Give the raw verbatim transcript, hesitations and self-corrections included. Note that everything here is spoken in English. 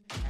years.